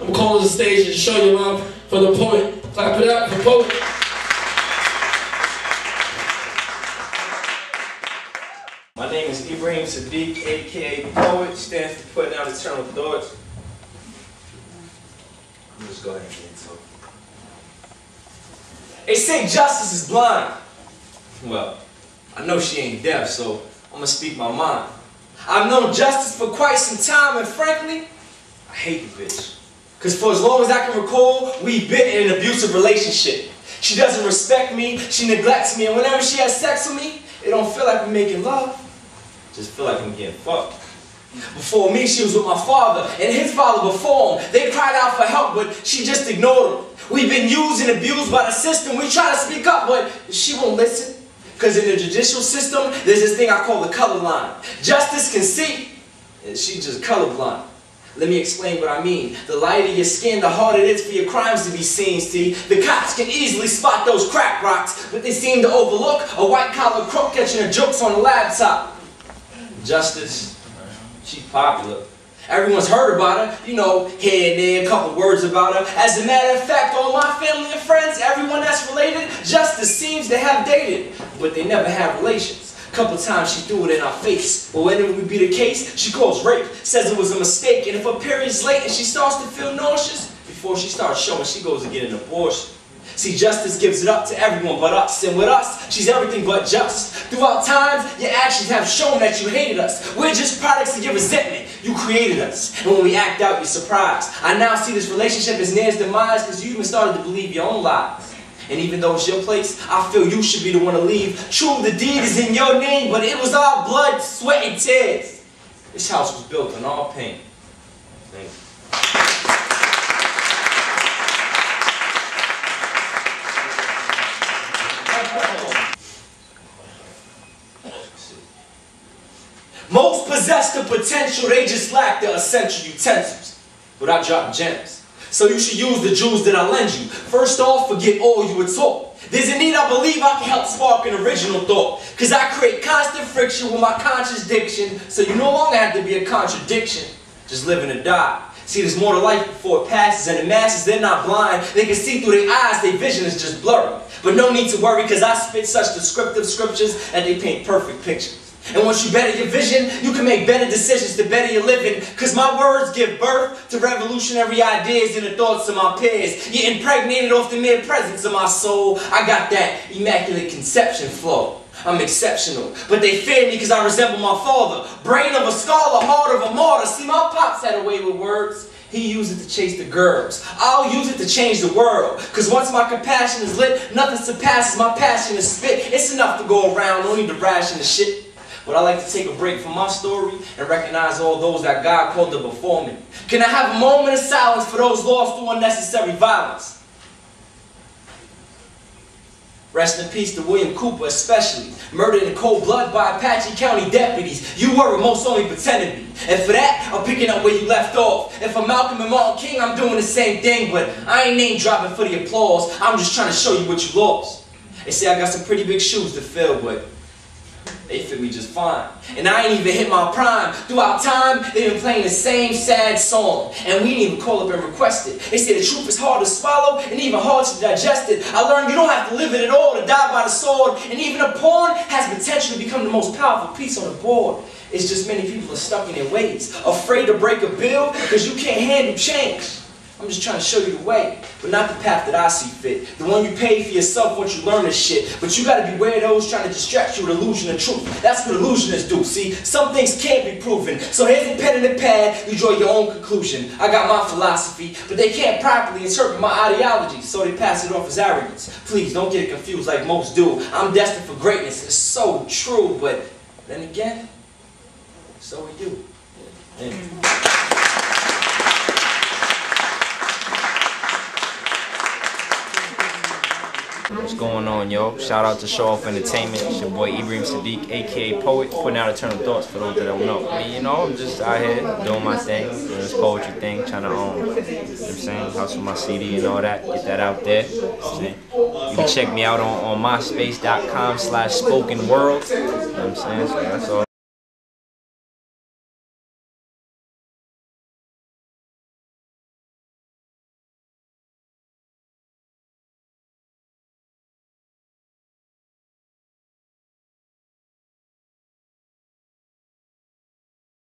I'm going to call on the stage and show your love for the Poet. Clap it up for Poet. My name is Ibrahim Siddiq, a.k.a. Poet, stands for Putting Out Eternal Thoughts. I'm just going to go ahead and get into it. They say justice is blind. Well, I know she ain't deaf, so I'm gonna speak my mind. I've known justice for quite some time, and frankly, I hate the bitch. Cause for as long as I can recall, we've been in an abusive relationship. She doesn't respect me, she neglects me, and whenever she has sex with me, it don't feel like we're making love. Just feel like I'm getting fucked. Before me, she was with my father, and his father before him. They cried out for help, but she just ignored them. We've been used and abused by the system. We try to speak up, but she won't listen. Because in the judicial system, there's this thing I call the color line. Justice can see, and she's just colorblind. Let me explain what I mean. The lighter your skin, the harder it is for your crimes to be seen, see? The cops can easily spot those crack rocks, but they seem to overlook a white-collar crook catching her jokes on a laptop. Justice, she's popular. Everyone's heard about her, you know, here and there, a couple words about her. As a matter of fact, all my family and friends, everyone that's related, Justice seems to have dated, but they never had relations. A couple times she threw it in our face, but when it would be the case, she calls rape, says it was a mistake, and if her period's late and she starts to feel nauseous, before she starts showing, she goes to get an abortion. See, Justice gives it up to everyone but us, and with us, she's everything but just. Throughout times, your actions have shown that you hated us. We're just products of your resentment. You created us, and when we act out, you're surprised. I now see this relationship as near its demise because you even started to believe your own lies. And even though it's your place, I feel you should be the one to leave. True, the deed is in your name, but it was our blood, sweat, and tears. This house was built on our pain. Thank you. Most possess the potential, they just lack the essential utensils. But I drop gems. So you should use the jewels that I lend you. First off, forget all you were taught. There's a need I believe I can help spark an original thought. Cause I create constant friction with my conscious diction. So you no longer have to be a contradiction. Just living or die. See, there's more to life before it passes, and the masses, they're not blind. They can see through their eyes, their vision is just blurry. But no need to worry, cause I spit such descriptive scriptures that they paint perfect pictures. And once you better your vision, you can make better decisions to better your living. Cause my words give birth to revolutionary ideas in the thoughts of my peers. You're impregnated off the mere presence of my soul. I got that immaculate conception flow. I'm exceptional. But they fear me cause I resemble my father. Brain of a scholar, heart of a martyr. See, my pops had a way with words. He used it to chase the girls. I'll use it to change the world. Cause once my compassion is lit, nothing surpasses my passion to spit. It's enough to go around, no need to ration the shit. But I like to take a break from my story and recognize all those that God called to before me. Can I have a moment of silence for those lost to unnecessary violence? Rest in peace to William Cooper especially, murdered in cold blood by Apache County deputies. You were and most only pretended to be. And for that, I'm picking up where you left off. And for Malcolm and Martin King, I'm doing the same thing, but I ain't name dropping for the applause. I'm just trying to show you what you lost. They say I got some pretty big shoes to fill, but they fit me just fine. And I ain't even hit my prime. Throughout time, they've been playing the same sad song. And we didn't even call up and request it. They say the truth is hard to swallow and even hard to digest it. I learned you don't have to live it at all to die by the sword. And even a pawn has potential to become the most powerful piece on the board. It's just many people are stuck in their ways, afraid to break a bill because you can't handle change. I'm just trying to show you the way, but not the path that I see fit. The one you pay for yourself once you learn this shit. But you gotta beware of those trying to distract you with illusion of truth. That's what illusionists do, see? Some things can't be proven. So here's a pen and a pad, you draw your own conclusion. I got my philosophy, but they can't properly interpret my ideology, so they pass it off as arrogance. Please, don't get it confused like most do. I'm destined for greatness, it's so true, but then again, so are you. Yeah. What's going on, yo? Shout out to Show Off Entertainment. It's your boy Ibrahim Siddiq, aka Poet, putting out eternal thoughts for those that don't know. I mean, you know, I'm just out here doing my thing, doing this poetry thing, trying to own, you know what I'm saying, hustle my CD and all that, get that out there. You know what I'm saying? You can check me out on myspace.com/spokenworld. You know what I'm saying? So that's all.